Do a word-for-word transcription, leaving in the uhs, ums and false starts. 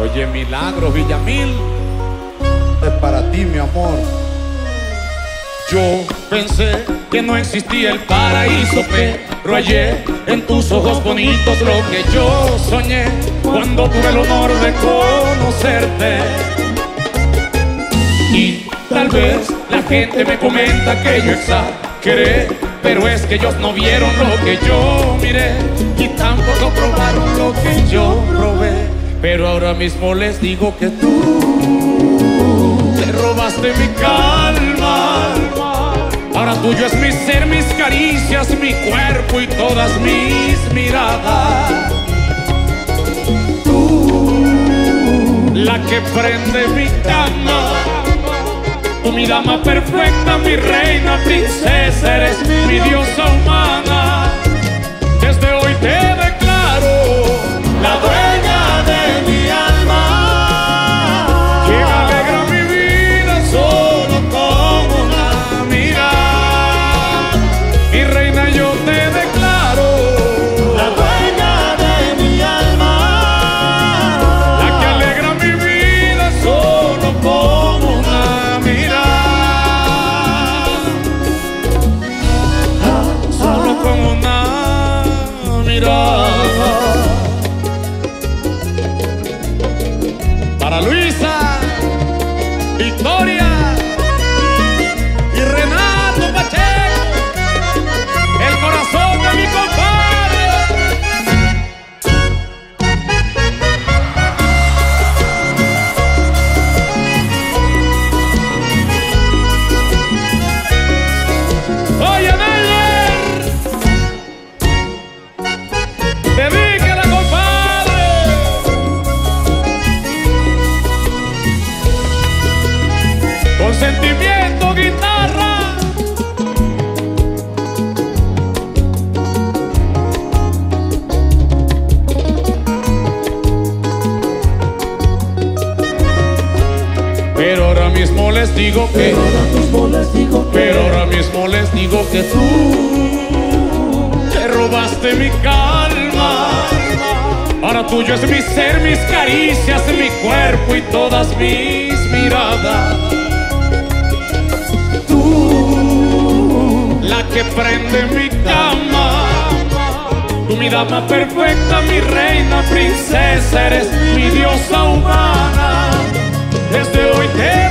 Oye, Milagros Villamil, es para ti, mi amor. Yo pensé que no existía el paraíso, pero hallé en tus ojos bonitos lo que yo soñé cuando tuve el honor de conocerte. Y tal vez la gente me comenta que yo exageré, pero es que ellos no vieron lo que yo miré y tampoco probaron lo que yo probé. Pero ahora mismo les digo que tú te robaste mi calma. Ahora tuyo es mi ser, mis caricias, mi cuerpo y todas mis miradas. Tú, la que prende mi cama, tú mi dama perfecta, mi reina, princesa, eres mi diosa humana. Desde hoy te declaro la dueña de mi alma, quien alegra mi vida solo con una mirada. Mi reina, yo te declaro la dueña de mi alma, la que alegra mi vida solo con una mirada, solo con una mirada. Para Luisa, Victoria y Renato Pacheco, el corazón de mi compadre. Oye, Meyer, te vi. Sentimiento, guitarra. Pero ahora mismo les digo que, pero ahora mismo les digo que, pero ahora mismo les digo que tú te robaste mi calma. Ahora tuyo es mi ser, mis caricias, mi cuerpo y todas mis miradas. La que prende mi cama, tú mi dama perfecta, mi reina, princesa, eres mi diosa humana. Desde hoy te